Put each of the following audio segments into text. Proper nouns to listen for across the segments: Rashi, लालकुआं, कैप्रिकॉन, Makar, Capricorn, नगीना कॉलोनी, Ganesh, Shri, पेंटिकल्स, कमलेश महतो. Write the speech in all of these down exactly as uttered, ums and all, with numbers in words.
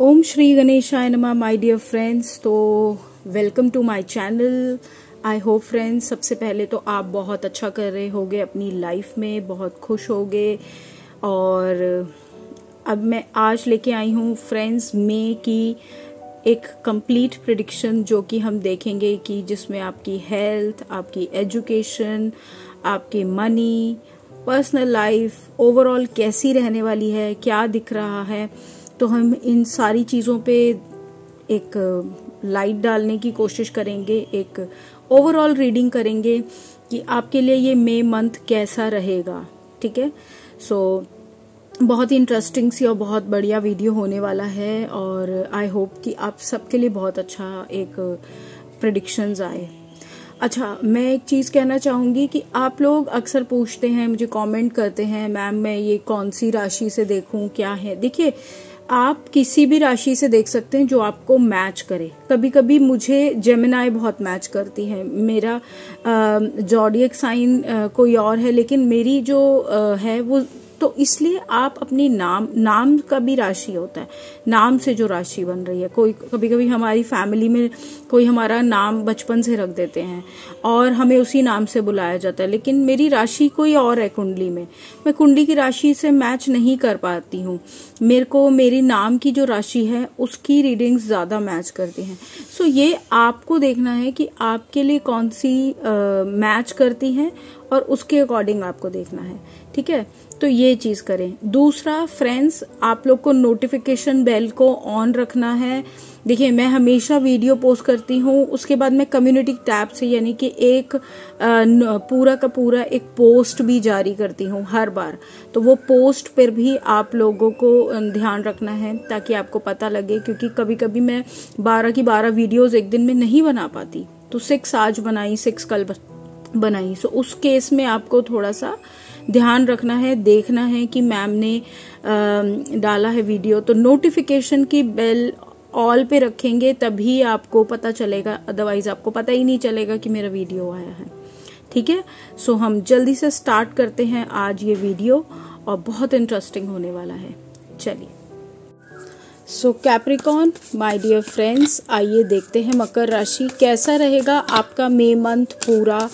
ओम श्री गणेशाय नमः my dear friends. तो welcome to my channel. I hope friends सबसे पहले तो आप बहुत अच्छा कर रहे होगे अपनी लाइफ में, बहुत खुश होगे। और अब मैं आज लेके आई हूँ फ्रेंड्स मे की एक कंप्लीट प्रेडिक्शन, जो कि हम देखेंगे कि जिसमें आपकी हेल्थ, आपकी एजुकेशन, आपकी मनी, पर्सनल लाइफ ओवरऑल कैसी रहने वाली है, क्या दिख रहा है। तो हम इन सारी चीज़ों पे एक लाइट डालने की कोशिश करेंगे, एक ओवरऑल रीडिंग करेंगे कि आपके लिए ये मई मंथ कैसा रहेगा। ठीक है, सो बहुत ही इंटरेस्टिंग सी और बहुत बढ़िया वीडियो होने वाला है। और आई होप कि आप सबके लिए बहुत अच्छा एक प्रेडिक्शंस आए। अच्छा, मैं एक चीज़ कहना चाहूँगी कि आप लोग अक्सर पूछते हैं, मुझे कमेंट करते हैं, मैम मैं ये कौन सी राशि से देखूँ, क्या है। देखिए, आप किसी भी राशि से देख सकते हैं जो आपको मैच करे। कभी कभी मुझे जेमिनाई बहुत मैच करती है, मेरा जॉडियक साइन कोई और है, लेकिन मेरी जो है वो, तो इसलिए आप अपनी नाम नाम का भी राशि होता है, नाम से जो राशि बन रही है। कोई कभी कभी हमारी फैमिली में कोई हमारा नाम बचपन से रख देते हैं और हमें उसी नाम से बुलाया जाता है, लेकिन मेरी राशि कोई और है कुंडली में। मैं कुंडली की राशि से मैच नहीं कर पाती हूँ, मेरे को मेरी नाम की जो राशि है उसकी रीडिंग्स ज़्यादा मैच करती हैं। सो ये आपको देखना है कि आपके लिए कौन सी मैच करती हैं और उसके अकॉर्डिंग आपको देखना है। ठीक है, तो ये चीज़ करें। दूसरा फ्रेंड्स, आप लोग को नोटिफिकेशन बेल को ऑन रखना है। देखिए, मैं हमेशा वीडियो पोस्ट करती हूँ, उसके बाद मैं कम्युनिटी टैब से यानी कि एक पूरा का पूरा एक पोस्ट भी जारी करती हूँ हर बार। तो वो पोस्ट पर भी आप लोगों को ध्यान रखना है ताकि आपको पता लगे, क्योंकि कभी कभी मैं बारह की बारह वीडियोस एक दिन में नहीं बना पाती। तो सिक्स आज बनाई, सिक्स कल बनाई। सो उस केस में आपको थोड़ा सा ध्यान रखना है, देखना है कि मैम ने आ, डाला है वीडियो। तो नोटिफिकेशन की बेल ऑल पे रखेंगे तभी आपको पता चलेगा, अदरवाइज आपको पता ही नहीं चलेगा कि मेरा वीडियो आया है। ठीक है, सो हम जल्दी से स्टार्ट करते हैं आज ये वीडियो, और बहुत इंटरेस्टिंग होने वाला है। चलिए, so कैप्रिकॉन my dear friends, आइए देखते हैं मकर राशि कैसा रहेगा आपका मई मंथ। पूरा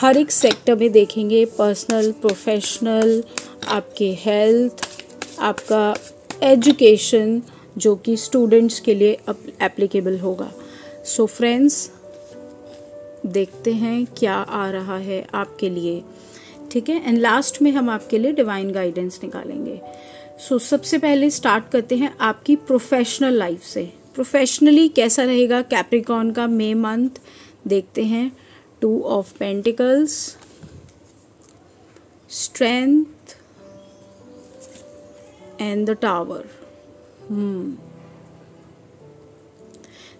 हर एक सेक्टर में देखेंगे, पर्सनल, प्रोफेशनल, आपके हेल्थ, आपका एजुकेशन, जो कि स्टूडेंट्स के लिए एप्लीकेबल होगा। सो so फ्रेंड्स, देखते हैं क्या आ रहा है आपके लिए। ठीक है, एंड लास्ट में हम आपके लिए डिवाइन गाइडेंस निकालेंगे। सो so, सबसे पहले स्टार्ट करते हैं आपकी प्रोफेशनल लाइफ से। प्रोफेशनली कैसा रहेगा कैप्रिकॉन का मई मंथ, देखते हैं। Two of पेंटिकल्स, strength and the tower. हम्म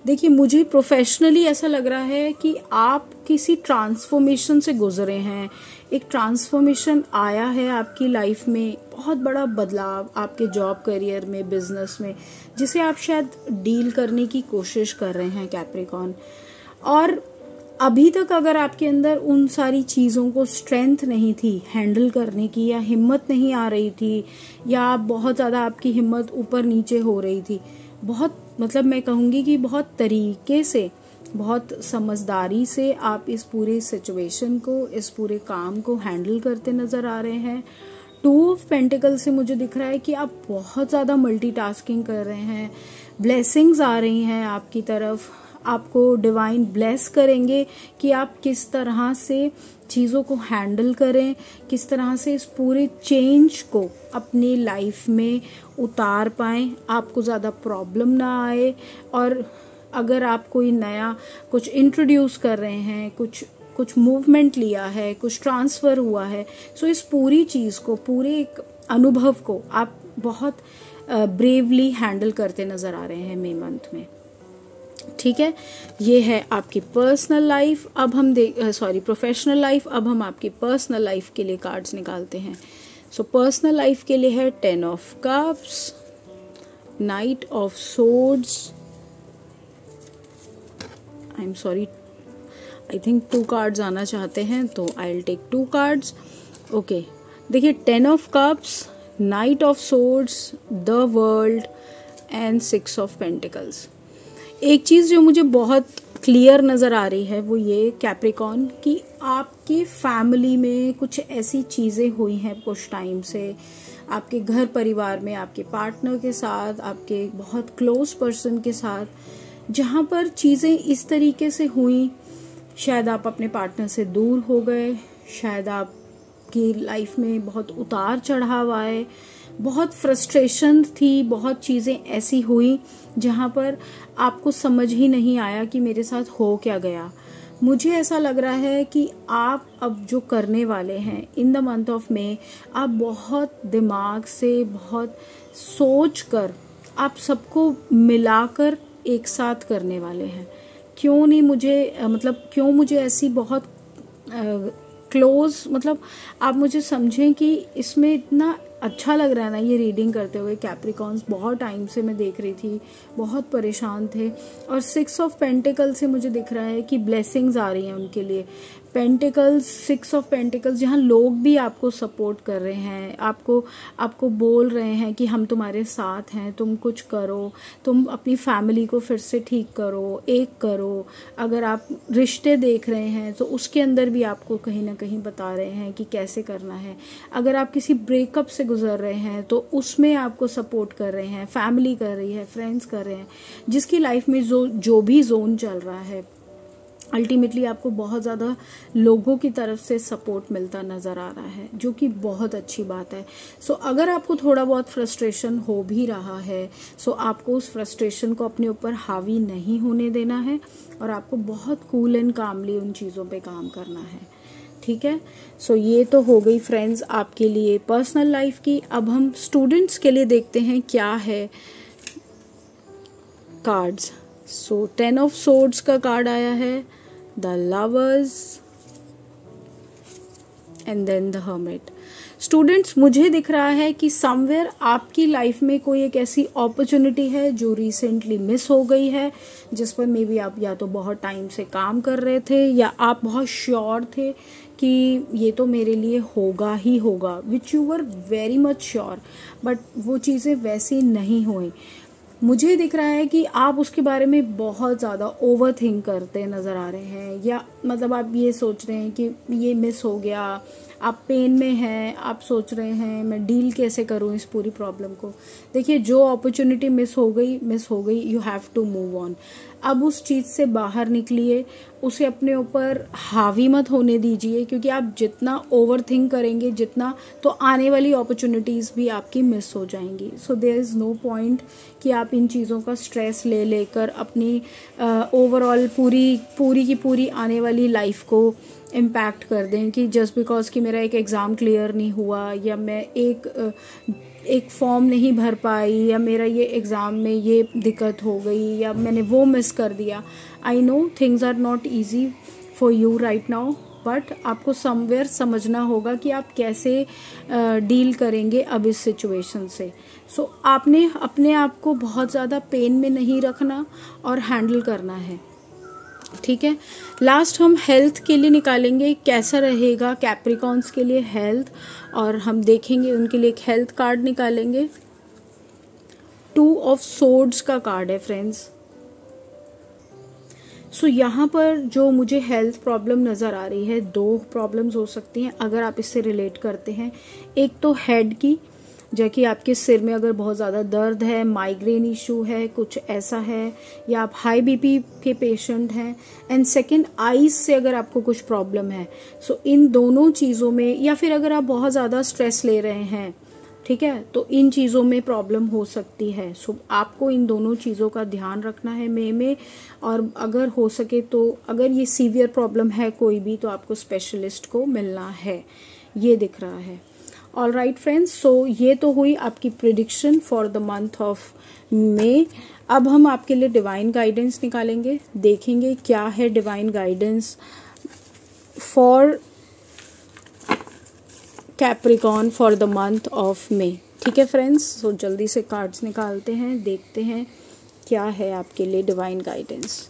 देखिए, मुझे प्रोफेशनली ऐसा लग रहा है कि आप किसी ट्रांसफॉर्मेशन से गुजरे हैं, एक ट्रांसफॉर्मेशन आया है आपकी लाइफ में, बहुत बड़ा बदलाव आपके जॉब करियर में, बिजनेस में, जिसे आप शायद डील करने की कोशिश कर रहे हैं कैप्रिकॉन। और अभी तक अगर आपके अंदर उन सारी चीज़ों को स्ट्रेंथ नहीं थी हैंडल करने की, या हिम्मत नहीं आ रही थी, या आप बहुत ज़्यादा आपकी हिम्मत ऊपर नीचे हो रही थी, बहुत मतलब मैं कहूँगी कि बहुत तरीके से, बहुत समझदारी से आप इस पूरे सिचुएशन को, इस पूरे काम को हैंडल करते नज़र आ रहे हैं। टू ऑफ पेंटिकल से मुझे दिख रहा है कि आप बहुत ज़्यादा मल्टीटास्किंग कर रहे हैं, ब्लेसिंग्स आ रही हैं आपकी तरफ, आपको डिवाइन ब्लेस करेंगे कि आप किस तरह से चीज़ों को हैंडल करें, किस तरह से इस पूरे चेंज को अपनी लाइफ में उतार पाएं, आपको ज़्यादा प्रॉब्लम ना आए। और अगर आप कोई नया कुछ इंट्रोड्यूस कर रहे हैं, कुछ कुछ मूवमेंट लिया है, कुछ ट्रांसफ़र हुआ है, सो इस पूरी चीज़ को, पूरे एक अनुभव को आप बहुत ब्रेवली हैंडल करते नज़र आ रहे हैं मई मंथ में। ठीक है, ये है आपकी पर्सनल लाइफ। अब हम देख सॉरी प्रोफेशनल लाइफ, अब हम आपकी पर्सनल लाइफ के लिए कार्ड्स निकालते हैं। सो पर्सनल लाइफ के लिए है ten of cups, knight of swords, I am sorry I think two cards आना चाहते हैं, तो I will take two cards. Okay, देखिए ten of cups, knight of swords, the world, and six of पेंटिकल्स। एक चीज़ जो मुझे बहुत क्लियर नज़र आ रही है वो ये कैप्रिकॉर्न कि आपकी फैमिली में कुछ ऐसी चीज़ें हुई हैं कुछ टाइम से, आपके घर परिवार में, आपके पार्टनर के साथ, आपके बहुत क्लोज पर्सन के साथ, जहाँ पर चीज़ें इस तरीके से हुई, शायद आप अपने पार्टनर से दूर हो गए, शायद आपकी लाइफ में बहुत उतार चढ़ाव आए, बहुत फ्रस्ट्रेशन थी, बहुत चीज़ें ऐसी हुई जहाँ पर आपको समझ ही नहीं आया कि मेरे साथ हो क्या गया। मुझे ऐसा लग रहा है कि आप अब जो करने वाले हैं in the month of May, आप बहुत दिमाग से बहुत सोच कर आप सबको मिलाकर एक साथ करने वाले हैं। क्यों नहीं मुझे मतलब क्यों मुझे ऐसी बहुत क्लोज मतलब आप मुझे समझें कि इसमें इतना अच्छा लग रहा है ना ये रीडिंग करते हुए। कैप्रिकॉर्न्स बहुत टाइम से मैं देख रही थी, बहुत परेशान थे, और सिक्स ऑफ पेंटिकल से मुझे दिख रहा है कि ब्लेसिंग्स आ रही हैं उनके लिए। पेंटिकल्स, सिक्स ऑफ पेंटिकल्स, जहाँ लोग भी आपको सपोर्ट कर रहे हैं, आपको आपको बोल रहे हैं कि हम तुम्हारे साथ हैं, तुम कुछ करो, तुम अपनी फैमिली को फिर से ठीक करो, एक करो। अगर आप रिश्ते देख रहे हैं तो उसके अंदर भी आपको कहीं ना कहीं बता रहे हैं कि कैसे करना है। अगर आप किसी ब्रेकअप से गुजर रहे हैं तो उसमें आपको सपोर्ट कर रहे हैं, फैमिली कर रही है, फ्रेंड्स कर रहे हैं। जिसकी लाइफ में जो जो भी जोन चल रहा है, अल्टीमेटली आपको बहुत ज़्यादा लोगों की तरफ से सपोर्ट मिलता नज़र आ रहा है, जो कि बहुत अच्छी बात है। सो अगर आपको थोड़ा बहुत फ्रस्ट्रेशन हो भी रहा है, सो आपको उस फ्रस्ट्रेशन को अपने ऊपर हावी नहीं होने देना है और आपको बहुत कूल एंड कामली उन चीज़ों पे काम करना है, ठीक है। सो ये तो हो गई फ्रेंड्स आपके लिए पर्सनल लाइफ की। अब हम स्टूडेंट्स के लिए देखते हैं क्या है cards. So ten of swords का कार्ड आया है, the lovers and then the hermit. Students, मुझे दिख रहा है कि समवेयर आपकी लाइफ में कोई एक ऐसी अपॉर्चुनिटी है जो रिसेंटली मिस हो गई है, जिस पर मे बी आप या तो बहुत टाइम से काम कर रहे थे या आप बहुत श्योर थे कि ये तो मेरे लिए होगा ही होगा, which you were very much sure, but वो चीज़ें वैसी नहीं हुई। मुझे दिख रहा है कि आप उसके बारे में बहुत ज़्यादा ओवर थिंक करते नज़र आ रहे हैं, या मतलब आप ये सोच रहे हैं कि ये मिस हो गया, आप पेन में हैं, आप सोच रहे हैं मैं डील कैसे करूं इस पूरी प्रॉब्लम को। देखिए, जो अपॉर्चुनिटी मिस हो गई मिस हो गई, you have to move on. अब उस चीज़ से बाहर निकलिए, उसे अपने ऊपर हावी मत होने दीजिए, क्योंकि आप जितना ओवर थिंक करेंगे जितना, तो आने वाली अपॉर्चुनिटीज़ भी आपकी मिस हो जाएंगी। So there is no point कि आप इन चीज़ों का स्ट्रेस ले लेकर अपनी ओवरऑल uh, पूरी पूरी की पूरी आने वाली लाइफ को इम्पैक्ट कर दें कि जस्ट बिकॉज कि मेरा एक एग्ज़ाम क्लियर नहीं हुआ, या मैं एक एक फॉर्म नहीं भर पाई, या मेरा ये एग्ज़ाम में ये दिक्कत हो गई, या मैंने वो मिस कर दिया। I know things are not easy for you right now, but आपको समवेयर समझना होगा कि आप कैसे डील uh, करेंगे अब इस सिचुएशन से। सो so, आपने अपने आप को बहुत ज़्यादा पेन में नहीं रखना और हैंडल करना है, ठीक है। लास्ट हम हेल्थ के लिए निकालेंगे कैसा रहेगा कैप्रिकॉर्न्स के लिए हेल्थ, और हम देखेंगे उनके लिए एक हेल्थ कार्ड निकालेंगे। टू ऑफ सोर्ड्स का कार्ड है फ्रेंड्स। सो so, यहाँ पर जो मुझे हेल्थ प्रॉब्लम नज़र आ रही है, दो प्रॉब्लम्स हो सकती हैं अगर आप इससे रिलेट करते हैं। एक तो हेड की, जो कि आपके सिर में अगर बहुत ज़्यादा दर्द है, माइग्रेन इशू है, कुछ ऐसा है, या आप हाई बीपी के पेशेंट हैं। एंड सेकंड, आईज से अगर आपको कुछ प्रॉब्लम है। सो so, इन दोनों चीज़ों में, या फिर अगर आप बहुत ज़्यादा स्ट्रेस ले रहे हैं, ठीक है, तो इन चीज़ों में प्रॉब्लम हो सकती है। सो so, आपको इन दोनों चीज़ों का ध्यान रखना है मे में, और अगर हो सके तो अगर ये सीवियर प्रॉब्लम है कोई भी, तो आपको स्पेशलिस्ट को मिलना है, ये दिख रहा है। ऑल राइट फ्रेंड्स, सो ये तो हुई आपकी prediction for the month of May. अब हम आपके लिए डिवाइन गाइडेंस निकालेंगे, देखेंगे क्या है divine guidance for Capricorn for the month of May, ठीक है फ्रेंड्स। सो जल्दी से कार्ड्स निकालते हैं, देखते हैं क्या है आपके लिए डिवाइन गाइडेंस।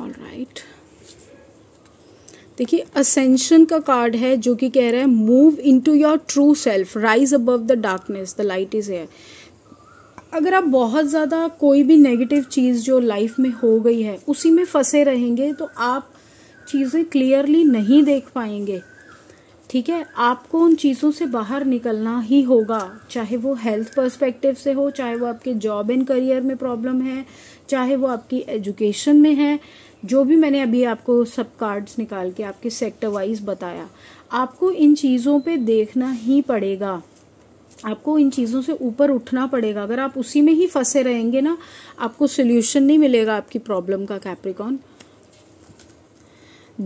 All right. देखिए असेंशन का कार्ड है जो कि कह रहा है move into your true self, rise above the darkness, the light is here. अगर आप बहुत ज़्यादा कोई भी नेगेटिव चीज़ जो लाइफ में हो गई है उसी में फंसे रहेंगे तो आप चीज़ें क्लियरली नहीं देख पाएंगे। ठीक है, आपको उन चीज़ों से बाहर निकलना ही होगा, चाहे वो हेल्थ पर्सपेक्टिव से हो, चाहे वो आपके जॉब एंड करियर में प्रॉब्लम है, चाहे वो आपकी एजुकेशन में है। जो भी मैंने अभी आपको सब कार्ड्स निकाल के आपके सेक्टर वाइज बताया, आपको इन चीज़ों पे देखना ही पड़ेगा, आपको इन चीज़ों से ऊपर उठना पड़ेगा। अगर आप उसी में ही फंसे रहेंगे ना, आपको सोल्यूशन नहीं मिलेगा आपकी प्रॉब्लम का, कैप्रिकॉन।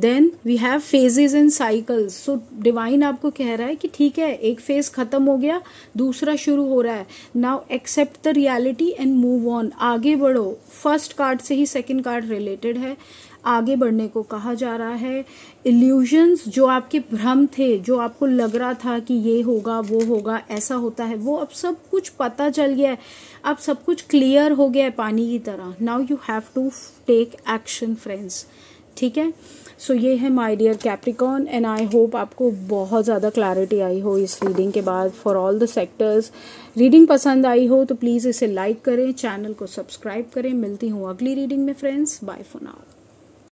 Then we have phases and cycles. So divine आपको कह रहा है कि ठीक है, एक फेज खत्म हो गया, दूसरा शुरू हो रहा है। Now accept the reality and move on, आगे बढ़ो। फर्स्ट कार्ड से ही सेकंड कार्ड रिलेटेड है, आगे बढ़ने को कहा जा रहा है। इल्यूजन्स, जो आपके भ्रम थे, जो आपको लग रहा था कि ये होगा वो होगा ऐसा होता है, वो अब सब कुछ पता चल गया है, अब सब कुछ क्लियर हो गया है पानी की तरह। Now you have to take action friends, ठीक है। सो so, ये है my dear कैप्रिकॉन and I hope आपको बहुत ज़्यादा क्लैरिटी आई हो इस रीडिंग के बाद for all the sectors. Reading पसंद आई हो तो प्लीज़ इसे लाइक करें, चैनल को सब्सक्राइब करें। मिलती हूँ अगली रीडिंग में फ्रेंड्स, बाय फॉर नाउ।